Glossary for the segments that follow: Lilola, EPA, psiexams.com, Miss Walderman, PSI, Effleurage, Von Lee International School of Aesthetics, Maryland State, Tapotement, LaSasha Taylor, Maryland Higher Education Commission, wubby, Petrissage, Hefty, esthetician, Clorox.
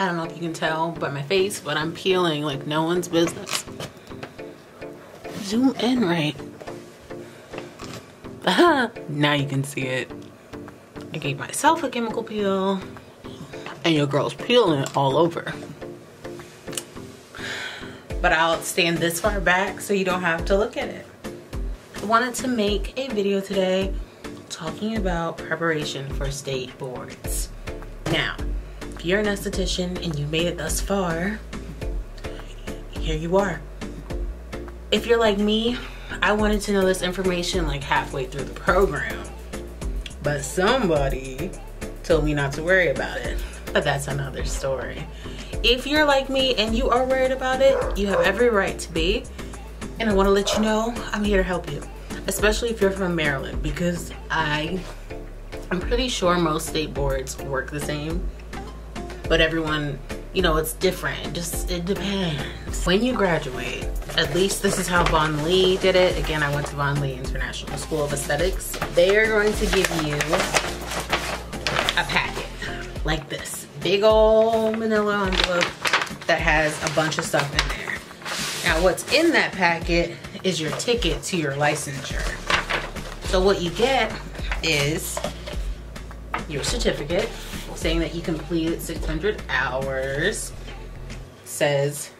I don't know if you can tell by my face, but I'm peeling like no one's business. Zoom in right. Now you can see it. I gave myself a chemical peel, and your girl's peeling it all over. But I'll stand this far back so you don't have to look at it. I wanted to make a video today talking about preparation for state boards. Now, if you're an esthetician and you made it thus far, here you are. If you're like me, I wanted to know this information like halfway through the program, but somebody told me not to worry about it. But that's another story. If you're like me and you are worried about it, you have every right to be. And I want to let you know I'm here to help you, especially if you're from Maryland, because I'm pretty sure most state boards work the same, but everyone, you know, it's different. Just, it depends. When you graduate, at least this is how Von Lee did it. Again, I went to Von Lee International School of Aesthetics. They are going to give you a packet like this. Big old manila envelope that has a bunch of stuff in there. Now, what's in that packet is your ticket to your licensure. So what you get is your certificate, saying that you completed 600 hours. It says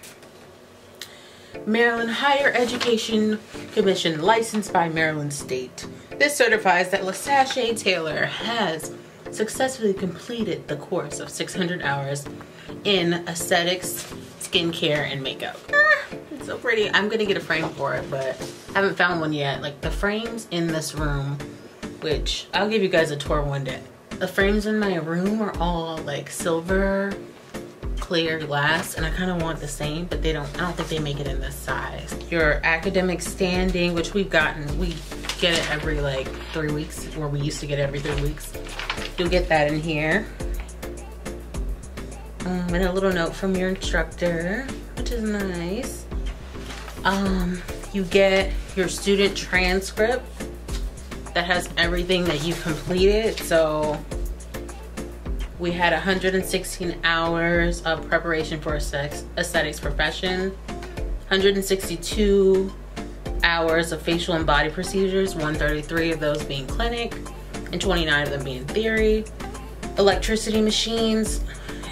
Maryland Higher Education Commission, licensed by Maryland State. This certifies that LaSasha Taylor has successfully completed the course of 600 hours in aesthetics, skincare, and makeup. It's so pretty. I'm gonna get a frame for it, but I haven't found one yet. Like the frames in this room, which I'll give you guys a tour one day. The frames in my room are all like silver, clear glass, and I kind of want the same, but they don't, I don't think they make it in this size. Your academic standing, which we've gotten, we get it every like 3 weeks, or we used to get it every 3 weeks. You'll get that in here. And a little note from your instructor, which is nice. You get your student transcript that has everything that you completed. So we had 116 hours of preparation for aesthetics profession, 162 hours of facial and body procedures, 133 of those being clinic and 29 of them being theory, electricity machines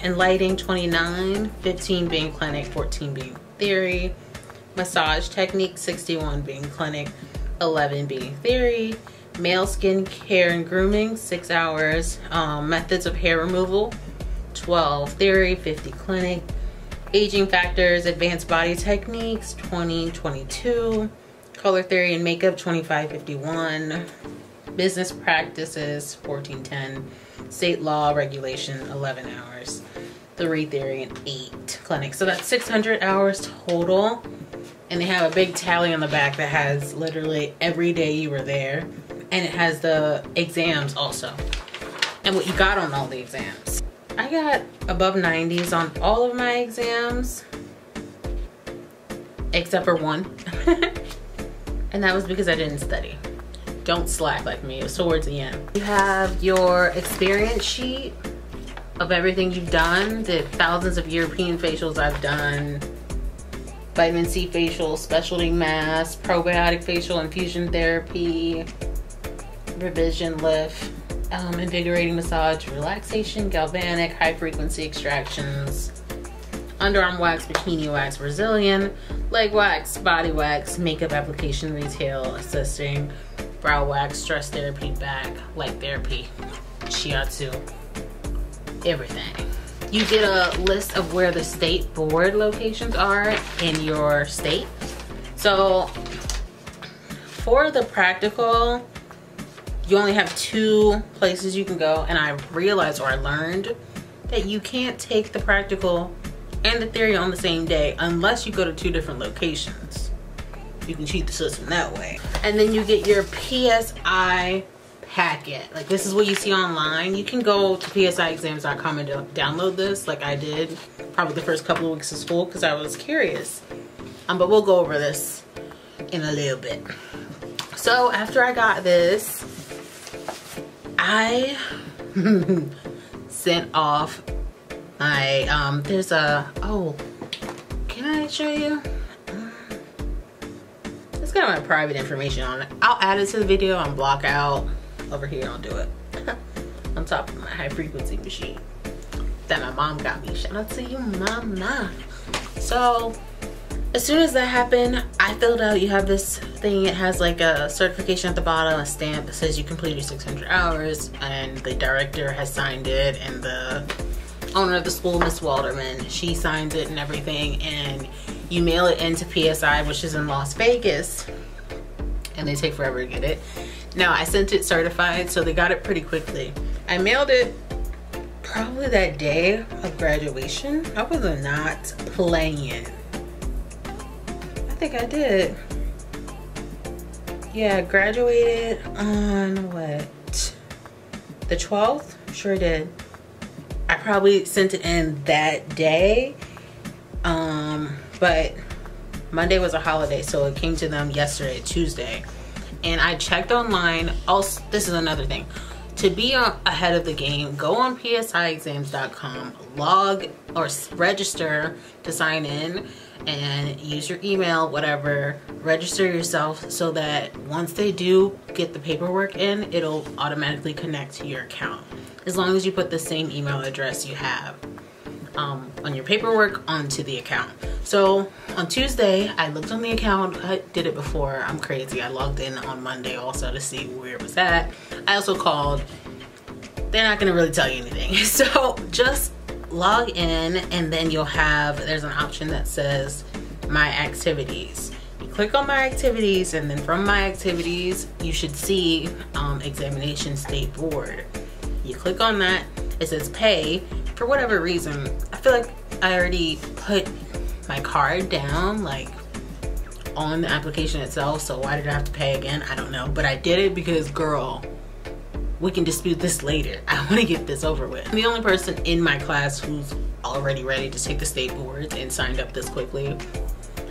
and lighting 29, 15 being clinic, 14 being theory, massage technique 61 being clinic, 11 being theory, male skin care and grooming 6 hours, methods of hair removal 12 theory, 50 clinic, aging factors, advanced body techniques 20, 22, color theory and makeup 25, 51, business practices 14, 10, state law regulation 11 hours, 3 theory and 8 clinic. So that's 600 hours total, and they have a big tally on the back that has literally every day you were there. And it has the exams also, and what you got on all the exams. I got above 90s on all of my exams, except for one. And that was because I didn't study. Don't slack like me, it was towards the end. You have your experience sheet of everything you've done, the thousands of European facials I've done, vitamin C facial, specialty mask, probiotic facial, infusion therapy, revision lift, invigorating massage, relaxation, galvanic, high frequency extractions, underarm wax, bikini wax, Brazilian, leg wax, body wax, makeup application, retail, assisting, brow wax, stress therapy, back, light therapy, shiatsu, everything. You get a list of where the state board locations are in your state. So for the practical, you only have 2 places you can go, and I realized, or I learned, that you can't take the practical and the theory on the same day unless you go to 2 different locations. You can cheat the system that way. And then you get your PSI packet. Like, this is what you see online. You can go to psiexams.com and download this, like I did probably the first couple of weeks of school because I was curious. But we'll go over this in a little bit. So after I got this, I sent off I there's a, oh, can I show you? It's got my private information on it. I'll add it to the video and block out over here. I'll do it on top of my high frequency machine that my mom got me. Shout out to you, mama. So as soon as that happened, I filled out, you have this thing, it has like a certification at the bottom, a stamp that says you completed 600 hours, and the director has signed it, and the owner of the school, Miss Walderman, she signs it and everything, and you mail it into PSI, which is in Las Vegas, and they take forever to get it. Now, I sent it certified, so they got it pretty quickly. I mailed it probably that day of graduation. I was not playing. I think I did. Yeah, I graduated on what, the 12th? Sure did. I probably sent it in that day, but Monday was a holiday, so it came to them yesterday, Tuesday. And I checked online. Also, this is another thing. To be ahead of the game, go on psiexams.com, log or register to sign in, and use your email, whatever, register yourself so that once they do get the paperwork in, it'll automatically connect to your account, as long as you put the same email address you have on your paperwork onto the account. So on Tuesday, I looked on the account. I did it before, I'm crazy. I logged in on Monday also to see where it was at. I also called. They're not gonna really tell you anything, so just log in, and then you'll have, there's an option that says my activities. You click on my activities, and then from my activities you should see examination state board. You click on that, it says pay. For whatever reason, I feel like I already put my card down, like on the application itself, so why did I have to pay again? I don't know, but I did it because, girl, we can dispute this later. I want to get this over with. I'm the only person in my class who's already ready to take the state boards and signed up this quickly.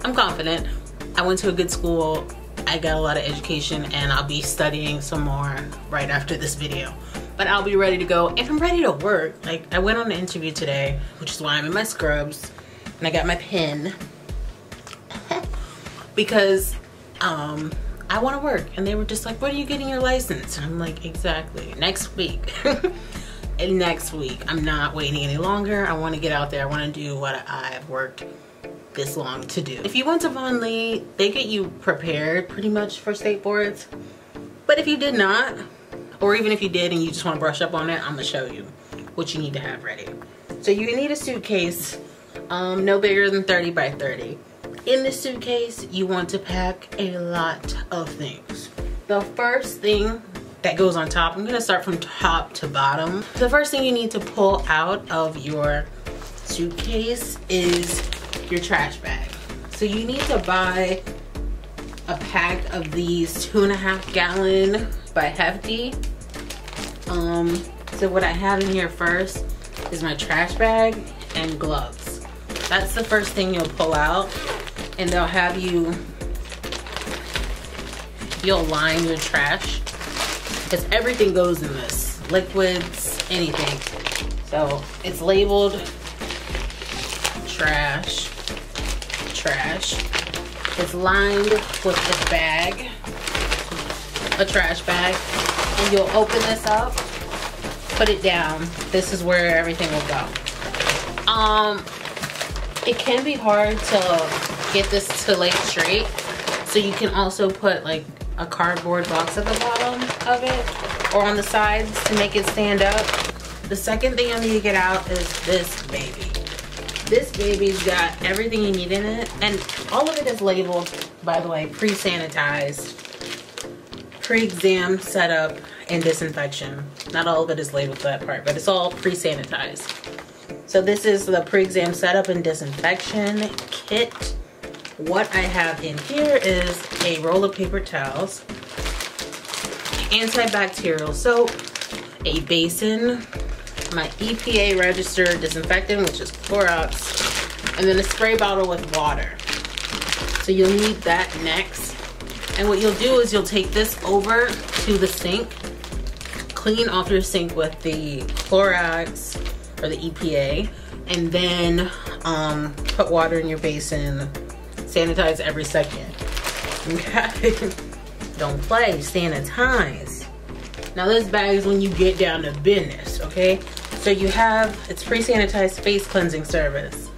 I'm confident. I went to a good school. I got a lot of education, and I'll be studying some more right after this video. But I'll be ready to go, and I'm ready to work. Like, I went on an interview today, which is why I'm in my scrubs, and I got my pen because I want to work. And they were just like, when are you getting your license? And I'm like, exactly, next week. And next week, I'm not waiting any longer. I want to get out there. I want to do what I've worked this long to do. If you went to Von Lee, they get you prepared pretty much for state boards. But if you did not, or even if you did and you just want to brush up on it, I'm going to show you what you need to have ready. So you need a suitcase, no bigger than 30 by 30. In the suitcase, you want to pack a lot of things. The first thing that goes on top, I'm gonna start from top to bottom. The first thing you need to pull out of your suitcase is your trash bag. So you need to buy a pack of these 2.5 gallon by Hefty. So what I have in here first is my trash bag and gloves. That's the first thing you'll pull out. And they'll have you'll line your trash, because everything goes in this, liquids, anything. So it's labeled trash, trash. It's lined with this bag, a trash bag. And you'll open this up, put it down. This is where everything will go. It can be hard to get this to lay straight, so you can also put like a cardboard box at the bottom of it, or on the sides to make it stand up. The second thing you'll need to get out is this baby. This baby's got everything you need in it, and all of it is labeled, by the way, pre-sanitized, pre-exam setup, and disinfection. Not all of it is labeled for that part, but it's all pre-sanitized. So this is the pre-exam setup and disinfection kit. What I have in here is a roll of paper towels, antibacterial soap, a basin, my EPA registered disinfectant, which is Clorox, and then a spray bottle with water. So you'll need that next. And what you'll do is you'll take this over to the sink, clean off your sink with the Clorox or the EPA, and then put water in your basin. Sanitize every second. Okay? Don't play, sanitize. Now this bag is when you get down to business, okay? So you have, it's pre-sanitized face cleansing service.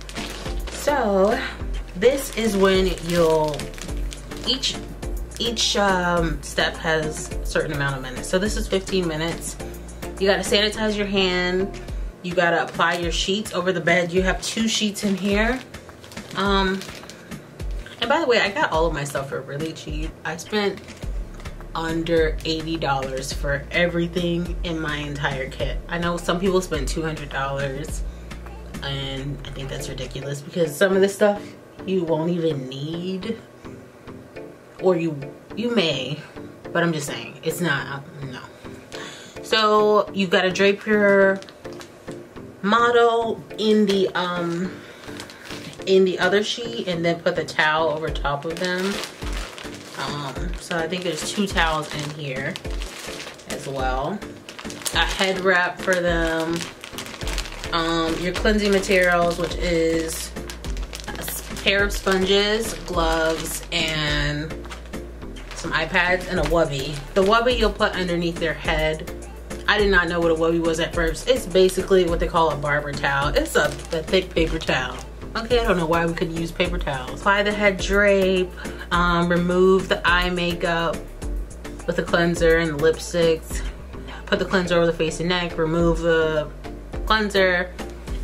So this is when you'll, each step has a certain amount of minutes. So this is 15 minutes. You gotta sanitize your hand. You gotta apply your sheets over the bed. You have 2 sheets in here. And by the way, I got all of my stuff for really cheap. I spent under $80 for everything in my entire kit. I know some people spent $200, and I think that's ridiculous because some of the stuff you won't even need, or you may, but I'm just saying it's not, no. So you've got to drape your model in the other sheet and then put the towel over top of them. So I think there's 2 towels in here as well. A head wrap for them. Your cleansing materials, which is a pair of sponges, gloves, and some iPads and a wubby. The wubby you'll put underneath their head. I did not know what a wubby was at first. It's basically what they call a barber towel. It's a thick paper towel. Okay, I don't know why we couldn't use paper towels. Apply the head drape, remove the eye makeup with the cleanser and the lipsticks, put the cleanser over the face and neck, remove the cleanser,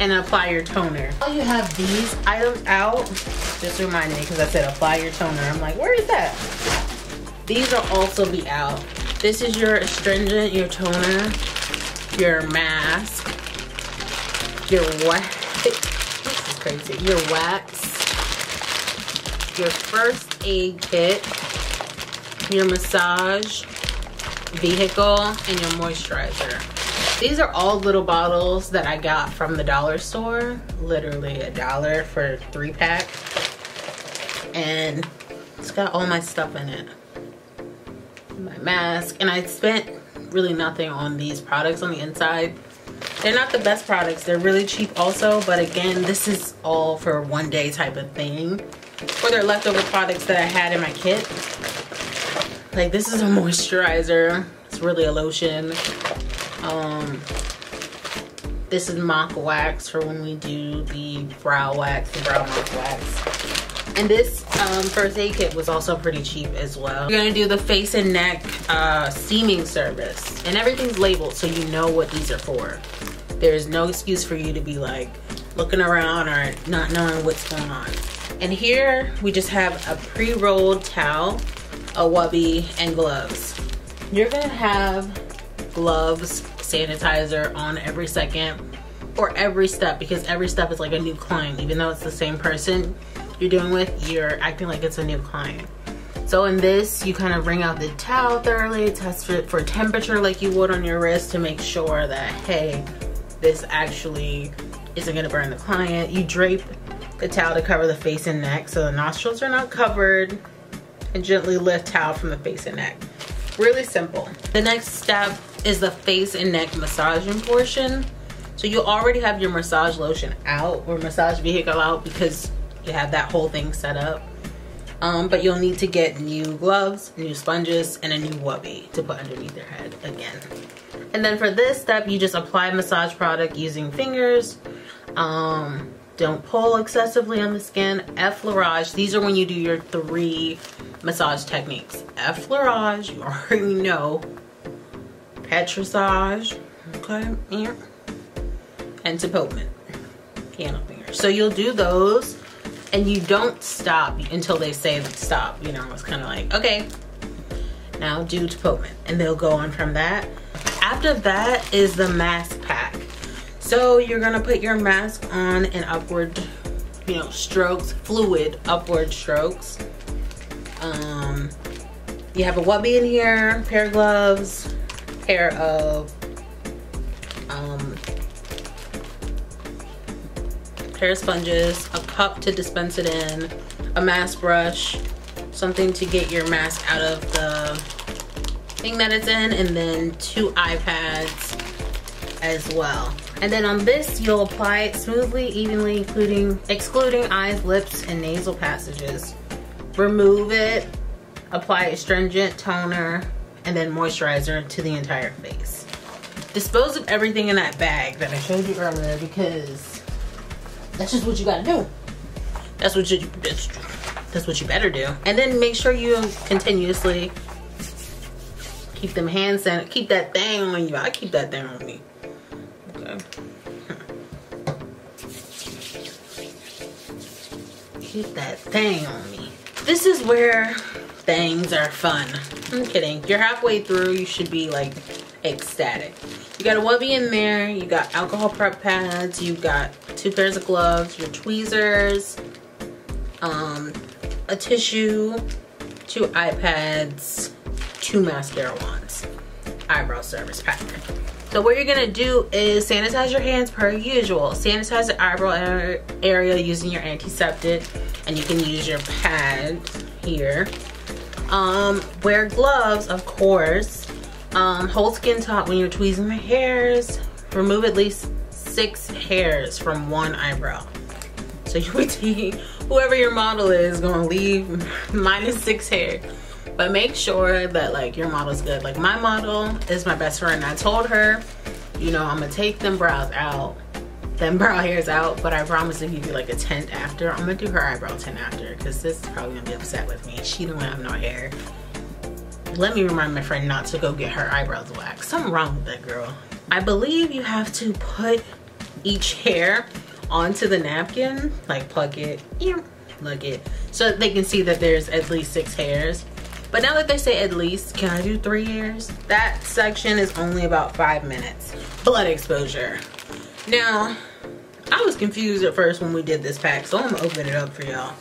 and apply your toner. While you have these items out, just remind me because I said apply your toner. I'm like, where is that? These will also be out. This is your astringent, your toner, your mask, your wax. Crazy. Your wax, your first aid kit, your massage vehicle, and your moisturizer. These are all little bottles that I got from the dollar store, literally $1 for 3-pack, and it's got all my stuff in it. My mask, and I spent really nothing on these products on the inside. They're not the best products. They're really cheap also, but again, this is all for one day type of thing. Or they're leftover products that I had in my kit. Like this is a moisturizer. It's really a lotion. This is mock wax for when we do the brow wax, the brow mock wax. And this first aid kit was also pretty cheap as well. We're gonna do the face and neck steaming service. And everything's labeled so you know what these are for. There's no excuse for you to be like looking around or not knowing what's going on. And here we just have a pre-rolled towel, a wubby, and gloves. You're gonna have gloves, sanitizer on every second or every step because every step is like a new client. Even though it's the same person you're dealing with, you're acting like it's a new client. So in this, you kind of wring out the towel thoroughly, test it for temperature like you would on your wrist to make sure that, hey, this actually isn't gonna burn the client. You drape the towel to cover the face and neck so the nostrils are not covered, and gently lift towel from the face and neck. Really simple. The next step is the face and neck massaging portion. So you already have your massage lotion out or massage vehicle out because you have that whole thing set up. But you'll need to get new gloves, new sponges, and a new wubby to put underneath their head again. And then for this step, you just apply massage product using fingers. Don't pull excessively on the skin. Effleurage, these are when you do your 3 massage techniques. Effleurage, you already know. Petrissage, okay, and tapotement, piano fingers. So you'll do those. And you don't stop until they say stop. You know, it's kind of like, okay, now do tapotement. And they'll go on from that. After that is the mask pack. So you're gonna put your mask on in upward, you know, strokes, fluid upward strokes. You have a wubby in here, pair of gloves, pair of pair of sponges, a cup to dispense it in, a mask brush, something to get your mask out of the thing that it's in, and then 2 iPads as well. And then on this, you'll apply it smoothly, evenly, excluding eyes, lips, and nasal passages. Remove it, apply astringent, toner, and then moisturizer to the entire face. Dispose of everything in that bag that I showed you earlier, because that's just what you gotta do. That's what you better do. And then make sure you continuously keep them hands sanitized. Keep that thing on you. I keep that thing on me. Okay. Keep that thing on me. This is where things are fun. I'm kidding. You're halfway through. You should be like ecstatic. You got a Wubby in there. You got alcohol prep pads. You got 2 pairs of gloves. Your tweezers. A tissue. 2 iPads. 2 mascara wands. Eyebrow service pack. So what you're gonna do is sanitize your hands per usual. Sanitize the eyebrow area using your antiseptic, and you can use your pad here. Wear gloves, of course. Hold skin taut when you're tweezing the hairs. Remove at least 6 hairs from one eyebrow. So you would see whoever your model is gonna leave -6 hair. But make sure that like your model's good. Like my model is my best friend. I told her, you know, I'm gonna take them brows out, them brow hairs out, but I promise if you do like a tint after, I'm gonna do her eyebrow tint after, because this is probably gonna be upset with me. She don't have no hair. Let me remind my friend not to go get her eyebrows waxed. Something wrong with that girl. I believe you have to put each hair onto the napkin, like plug it, so that they can see that there's at least 6 hairs. But now that they say at least, can I do 3 hairs? That section is only about 5 minutes. Blood exposure. Now, I was confused at first when we did this pack, so I'm gonna open it up for y'all.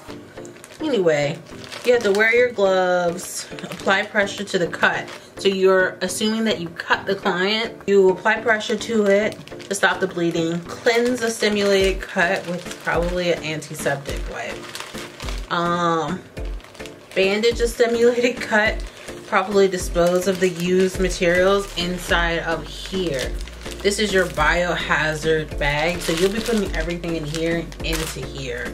Anyway, you have to wear your gloves, apply pressure to the cut. So you're assuming that you cut the client. You apply pressure to it to stop the bleeding. Cleanse the stimulated cut with probably an antiseptic wipe. Bandage a stimulated cut. Properly dispose of the used materials inside of here. This is your biohazard bag, so you'll be putting everything in here into here,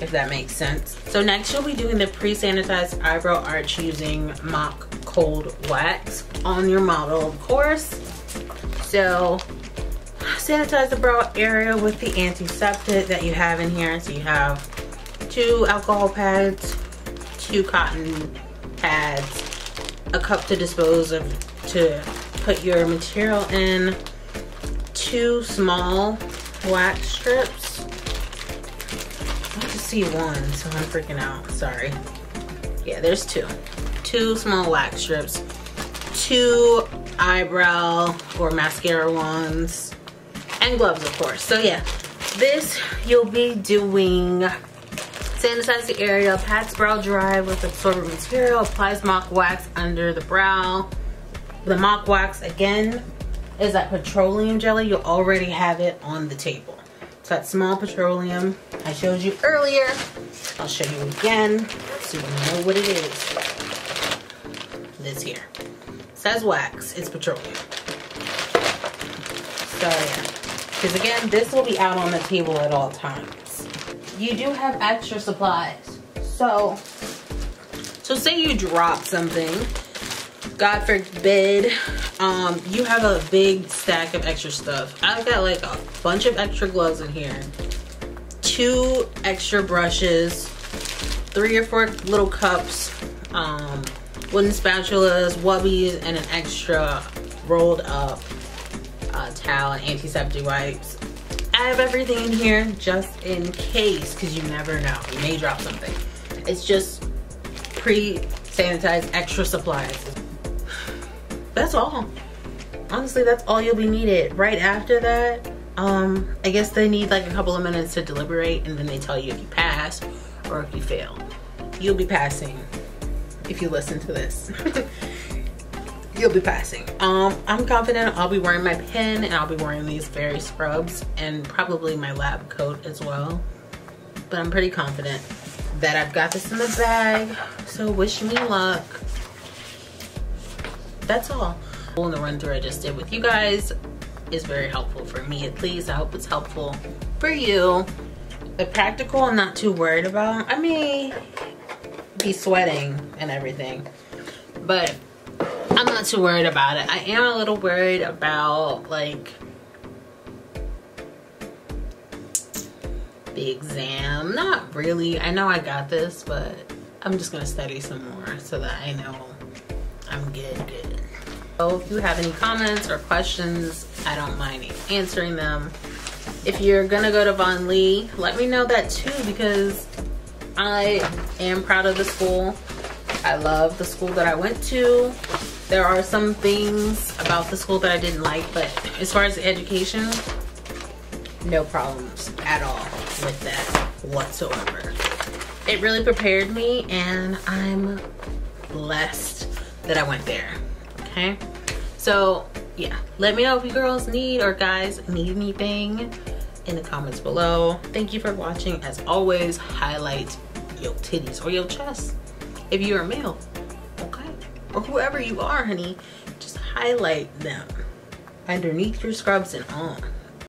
if that makes sense. So next you'll be doing the pre-sanitized eyebrow arch using mock cold wax on your model, of course. So sanitize the brow area with the antiseptic that you have in here. So you have 2 alcohol pads, 2 cotton pads, a cup to dispose of to put your material in, 2 small wax strips. I just see 1, so I'm freaking out, sorry. Yeah, there's 2. 2 small wax strips, 2 eyebrow or mascara wands, and gloves, of course. So yeah, this you'll be doing. Sanitize the area, pats brow dry with absorbent material, applies mock wax under the brow. The mock wax, again, is that petroleum jelly. You already have it on the table. So that small petroleum I showed you earlier, I'll show you again so you know what it is. This here. It says wax, it's petroleum. So yeah, because again, this will be out on the table at all times. You do have extra supplies. So say you drop something, God forbid, you have a big stack of extra stuff. I've got like a bunch of extra gloves in here, 2 extra brushes, 3 or 4 little cups, wooden spatulas, wubbies, and an extra rolled up towel and antiseptic wipes. I have everything in here just in case, because you never know, you may drop something. It's just pre-sanitized extra supplies. That's all. Honestly, that's all you'll be needed. Right after that, I guess they need like a couple of minutes to deliberate, and then they tell you if you pass or if you fail. You'll be passing if you listen to this. You'll be passing. I'm confident I'll be wearing my pin, and I'll be wearing these fairy scrubs and probably my lab coat as well. But I'm pretty confident that I've got this in the bag. So wish me luck. That's all. In the run through I just did with you guys, is very helpful for me, at least. I hope it's helpful for you. The practical, I'm not too worried about. I may be sweating and everything, but I'm not too worried about it. I am a little worried about like the exam. Not really. I know I got this, but I'm just gonna study some more so that I know I'm good. So if you have any comments or questions, I don't mind answering them. If you're gonna go to Von Lee, let me know that too, because I am proud of the school. I love the school that I went to. There are some things about the school that I didn't like, but as far as education, no problems at all with that whatsoever. It really prepared me, and I'm blessed that I went there, okay? So yeah, let me know if you girls need, or guys need, anything in the comments below. Thank you for watching. As always, highlight your titties or your chest if you're a male, okay? Or whoever you are, honey, just highlight them underneath your scrubs and on.